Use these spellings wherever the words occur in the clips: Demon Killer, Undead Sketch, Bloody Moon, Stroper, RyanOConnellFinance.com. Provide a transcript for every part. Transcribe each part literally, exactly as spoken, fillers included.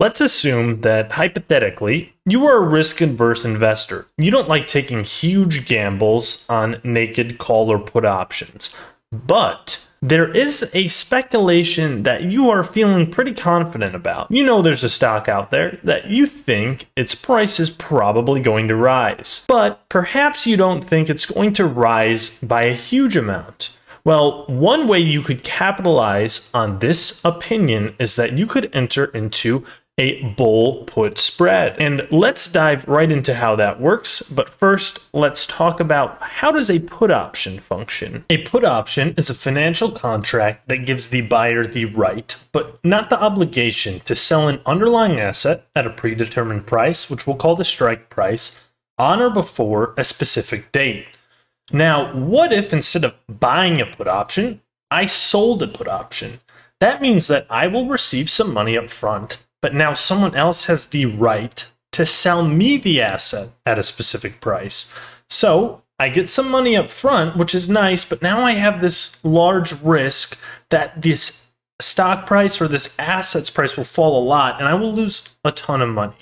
Let's assume that, hypothetically, you are a risk-averse investor. You don't like taking huge gambles on naked call or put options. But there is a speculation that you are feeling pretty confident about. You know there's a stock out there that you think its price is probably going to rise. But perhaps you don't think it's going to rise by a huge amount. Well, one way you could capitalize on this opinion is that you could enter into a bull put spread. And let's dive right into how that works. But first, let's talk about how does a put option function. A put option is a financial contract that gives the buyer the right, but not the obligation, to sell an underlying asset at a predetermined price, which we'll call the strike price, on or before a specific date. Now, what if instead of buying a put option, I sold a put option? That means that I will receive some money up front, but now someone else has the right to sell me the asset at a specific price. So I get some money up front, which is nice, but now I have this large risk that this stock price or this asset's price will fall a lot, and I will lose a ton of money.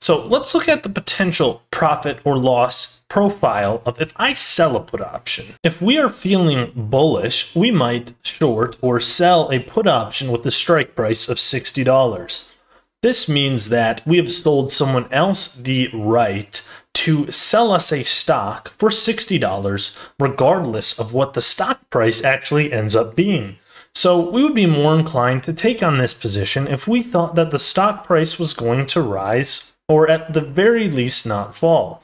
So let's look at the potential profit or loss profile of if I sell a put option. If we are feeling bullish, we might short or sell a put option with a strike price of sixty dollars. This means that we have sold someone else the right to sell us a stock for sixty dollars, regardless of what the stock price actually ends up being. So we would be more inclined to take on this position if we thought that the stock price was going to rise, or at the very least not fall.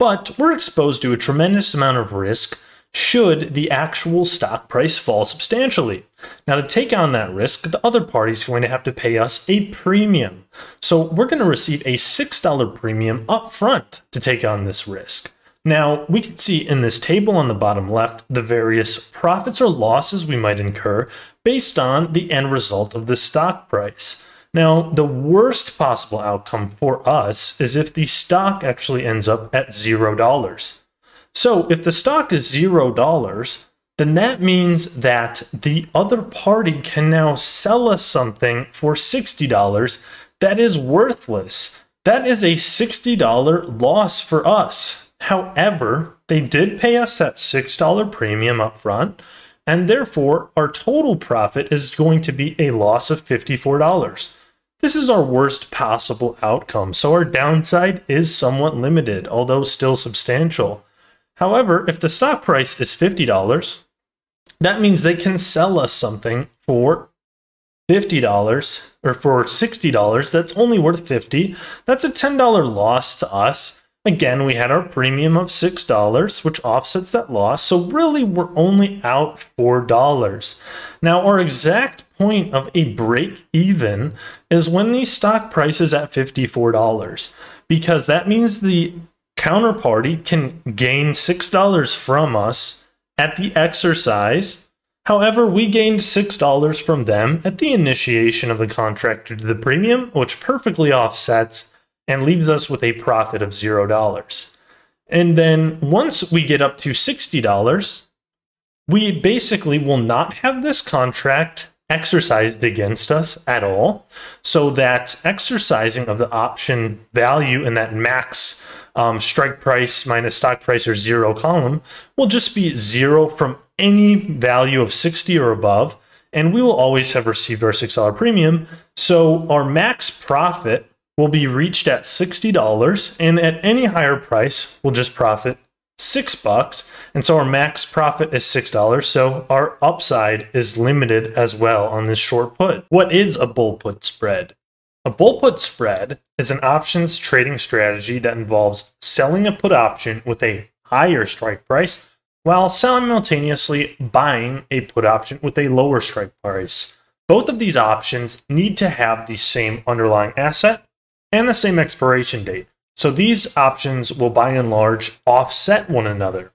But we're exposed to a tremendous amount of risk should the actual stock price fall substantially. Now, to take on that risk, the other party is going to have to pay us a premium. So we're going to receive a six dollar premium up front to take on this risk. Now, we can see in this table on the bottom left the various profits or losses we might incur based on the end result of the stock price. Now, the worst possible outcome for us is if the stock actually ends up at zero dollars. So if the stock is zero dollars, then that means that the other party can now sell us something for sixty dollars that is worthless. That is a sixty dollar loss for us. However, they did pay us that six dollar premium up front, and therefore our total profit is going to be a loss of fifty-four dollars. This is our worst possible outcome, so our downside is somewhat limited, although still substantial. However, if the stock price is fifty dollars, that means they can sell us something for fifty dollars or for sixty dollars that's only worth fifty dollars. That's a ten dollar loss to us. Again, we had our premium of six dollars, which offsets that loss, so really we're only out four dollars. Now, our exact point of a break-even is when the stock price is at fifty-four dollars, because that means the counterparty can gain six dollars from us at the exercise. However, we gained six dollars from them at the initiation of the contract due to the premium, which perfectly offsets and leaves us with a profit of zero dollars. And then once we get up to sixty dollars, we basically will not have this contract exercised against us at all. So that exercising of the option value in that max um, strike price minus stock price or zero column will just be zero from any value of sixty or above, and we will always have received our six dollar premium. So our max profit will be reached at sixty dollars, and at any higher price, we'll just profit six bucks. And so our max profit is six dollars, so our upside is limited as well on this short put. What is a bull put spread? A bull put spread is an options trading strategy that involves selling a put option with a higher strike price while simultaneously buying a put option with a lower strike price. Both of these options need to have the same underlying asset and the same expiration date. So these options will by and large offset one another.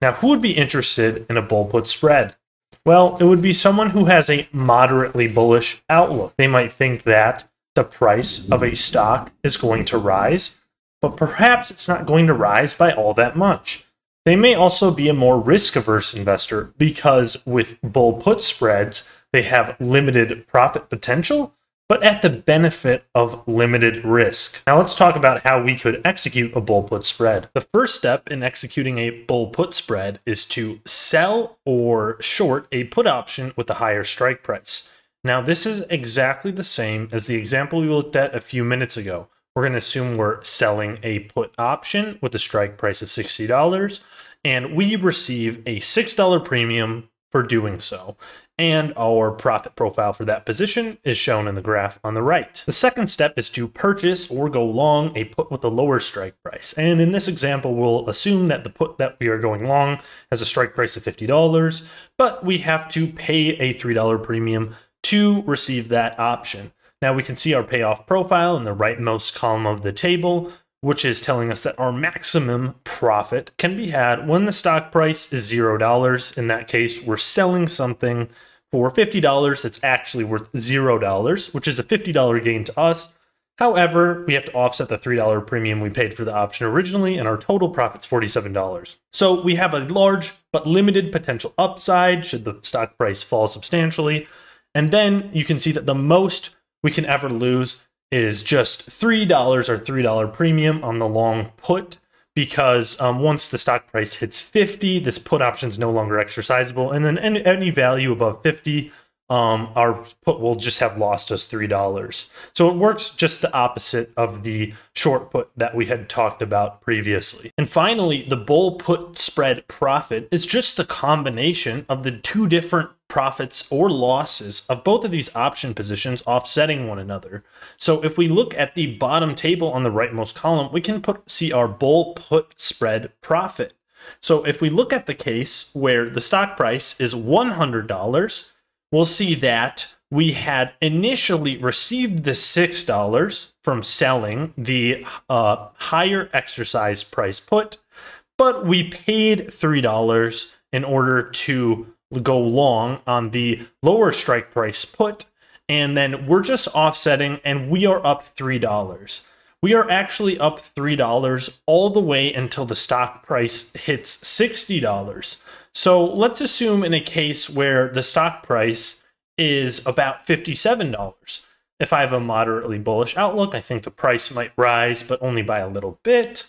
Now, who would be interested in a bull put spread? Well, it would be someone who has a moderately bullish outlook. They might think that the price of a stock is going to rise, but perhaps it's not going to rise by all that much. They may also be a more risk-averse investor because with bull put spreads, they have limited profit potential, but at the benefit of limited risk. Now let's talk about how we could execute a bull put spread. The first step in executing a bull put spread is to sell or short a put option with a higher strike price. Now this is exactly the same as the example we looked at a few minutes ago. We're going to assume we're selling a put option with a strike price of sixty dollars, and we receive a six dollar premium for doing so. And our profit profile for that position is shown in the graph on the right. The second step is to purchase or go long a put with a lower strike price. And in this example, we'll assume that the put that we are going long has a strike price of fifty dollars, but we have to pay a three dollar premium to receive that option. Now we can see our payoff profile in the rightmost column of the table, which is telling us that our maximum profit can be had when the stock price is zero dollars. In that case, we're selling something for fifty dollars that's actually worth zero dollars, which is a fifty dollar gain to us. However, we have to offset the three dollar premium we paid for the option originally, and our total profit's forty-seven dollars. So we have a large but limited potential upside should the stock price fall substantially. And then you can see that the most we can ever lose is just three dollars or three dollar premium on the long put, because um, once the stock price hits fifty, this put option is no longer exercisable. And then any, any value above fifty, um, our put will just have lost us three dollars. So it works just the opposite of the short put that we had talked about previously. And finally, the bull put spread profit is just the combination of the two different profits or losses of both of these option positions offsetting one another. So if we look at the bottom table on the rightmost column, we can put, see our bull put spread profit. So if we look at the case where the stock price is one hundred dollars, we'll see that we had initially received the six dollars from selling the uh, higher exercise price put, but we paid three dollars in order to go long on the lower strike price put, and then we're just offsetting, and we are up three dollars. We are actually up three dollars all the way until the stock price hits sixty dollars. So let's assume in a case where the stock price is about fifty-seven dollars. If I have a moderately bullish outlook, I think the price might rise, but only by a little bit.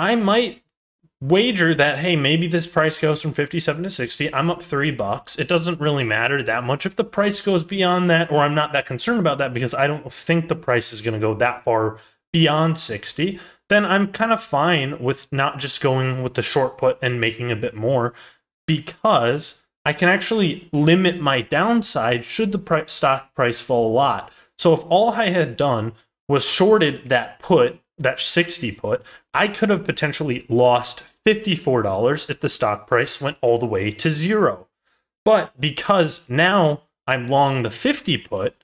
I might wager that, hey, maybe this price goes from fifty-seven to sixty. I'm up three bucks. It doesn't really matter that much if the price goes beyond that, or I'm not that concerned about that because I don't think the price is going to go that far beyond sixty. Then I'm kind of fine with not just going with the short put and making a bit more, because I can actually limit my downside should the price, stock price fall a lot. So if all I had done was shorted that put, that sixty put, I could have potentially lost fifty-four dollars if the stock price went all the way to zero. But because now I'm long the fifty put,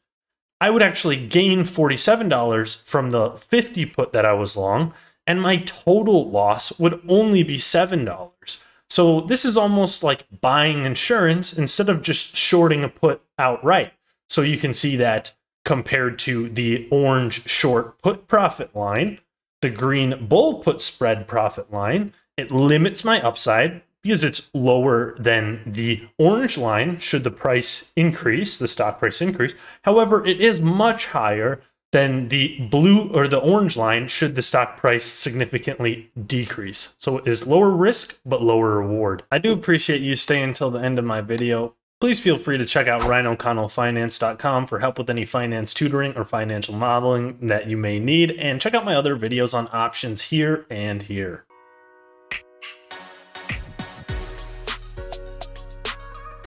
I would actually gain forty-seven dollars from the fifty put that I was long, and my total loss would only be seven dollars. So this is almost like buying insurance instead of just shorting a put outright. So you can see that compared to the orange short put profit line, the green bull put spread profit line, it limits my upside because it's lower than the orange line should the price increase, the stock price increase. However, it is much higher than the blue or the orange line should the stock price significantly decrease. So it is lower risk, but lower reward. I do appreciate you staying until the end of my video. Please feel free to check out Ryan O'Connell Finance dot com for help with any finance tutoring or financial modeling that you may need, and check out my other videos on options here and here.